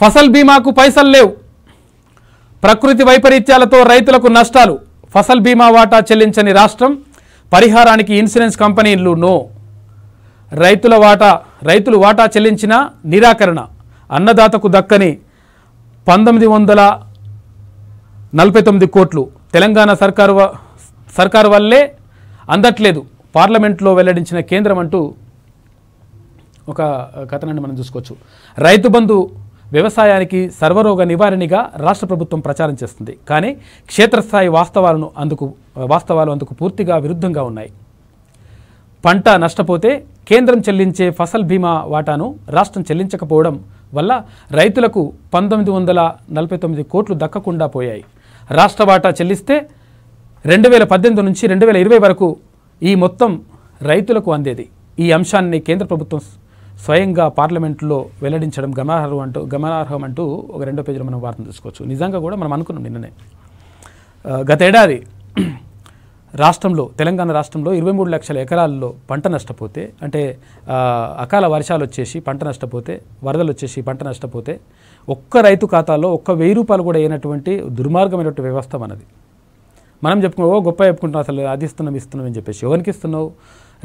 ఫసల్ బీమాకు పైసలు లేవు. ప్రకృతి వైపరీత్యాలతో రైతులకు నష్టాలు. ఫసల్ బీమా వాటా చెల్లించని రాష్ట్రం, పరిహారానికి ఇన్సూరెన్స్ కంపెనీలు నో. రైతులు వాటా చెల్లించిన నిరాకరణ. అన్నదాతకు దక్కని 1949 కోట్లు తెలంగాణ సర్కారు వల్లే అందట్లేదు, పార్లమెంట్లో వెల్లడించిన కేంద్రం అంటూ ఒక కథనాన్ని మనం చూసుకోవచ్చు. రైతు బంధు వ్యవసాయానికి సర్వరోగ నివారణగా రాష్ట్ర ప్రభుత్వం ప్రచారం చేస్తుంది, కానీ క్షేత్రస్థాయి వాస్తవాలు అందుకు పూర్తిగా విరుద్ధంగా ఉన్నాయి. పంట నష్టపోతే కేంద్రం చెల్లించే ఫసల్ బీమా వాటాను రాష్ట్రం చెల్లించకపోవడం వల్ల రైతులకు 1949 కోట్లు దక్కకుండా పోయాయి. రాష్ట్ర వాటా చెల్లిస్తే 2018 నుంచి 2020 వరకు ఈ మొత్తం రైతులకు అందేది. ఈ అంశాన్ని కేంద్ర ప్రభుత్వం స్వయంగా పార్లమెంట్లో వెల్లడించడం గమనార్హం అంటూ ఒక 2 పేజీలో మనం వార్తను చూసుకోవచ్చు. నిజంగా కూడా మనం అనుకున్నాం నిన్ననే, గతేడాది రాష్ట్రంలో తెలంగాణ రాష్ట్రంలో 23 లక్షల ఎకరాల్లో పంట నష్టపోతే, అంటే అకాల వర్షాలు వచ్చేసి పంట నష్టపోతే, వరదలు వచ్చేసి పంట నష్టపోతే, ఒక్క రైతు ఖాతాలో ఒక్క 1000 రూపాయలు కూడా అయినటువంటి దుర్మార్గమైనటువంటి వ్యవస్థ మనది. మనం చెప్పుకున్నావు గొప్ప చెప్పుకుంటున్నాం, అసలు అది ఇస్తున్నాం అని చెప్పేసి. ఎవరికి ఇస్తున్నావు?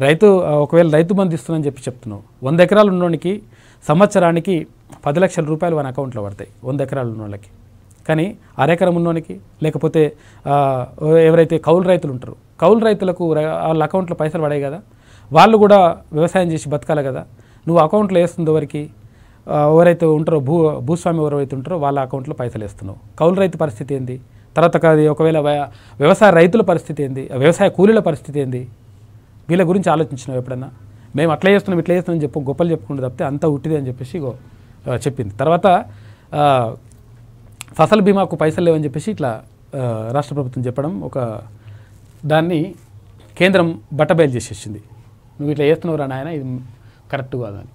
రైతు ఒకవేళ రైతు బంధు ఇస్తున్నానని చెప్పి చెప్తున్నావు. 100 ఎకరాలు ఉన్నోనికి సంవత్సరానికి 10 లక్షల రూపాయలు మన అకౌంట్లో పడతాయి, 100 ఎకరాలు ఉన్నోళ్ళకి. కానీ అరెకరం ఉన్నోనికి, లేకపోతే ఎవరైతే కౌలు రైతులు ఉంటారో కౌలు రైతులకు వాళ్ళ అకౌంట్లో పైసలు పడాయి కదా, వాళ్ళు కూడా వ్యవసాయం చేసి బతకాలి కదా. నువ్వు అకౌంట్లో వేస్తుంది ఎవరైతే ఉంటారో భూస్వామి ఎవరైతే ఉంటారో వాళ్ళ అకౌంట్లో పైసలు వేస్తున్నావు. కౌలు రైతు పరిస్థితి ఏంది? తర్వాత ఒకవేళ వ్యవసాయ రైతుల పరిస్థితి ఏంది? వ్యవసాయ కూలీల పరిస్థితి ఏంది? వీళ్ళ గురించి ఆలోచించినావు ఎప్పుడన్నా? మేము ఇట్లా చేస్తున్నాం అని చెప్పు, గొప్పలు చెప్పుకుంటూ తప్పితే అంతా ఉట్టిది అని చెప్పేసి చెప్పింది. తర్వాత ఫసల్ బీమాకు పైసలు లేవని చెప్పేసి ఇట్లా రాష్ట్ర ప్రభుత్వం చెప్పడం, ఒక దాన్ని కేంద్రం బట్టబయలు చేసేసింది. నువ్వు ఇట్లా చేస్తున్నావురా నాయన, ఇది కరెక్ట్ కాదని.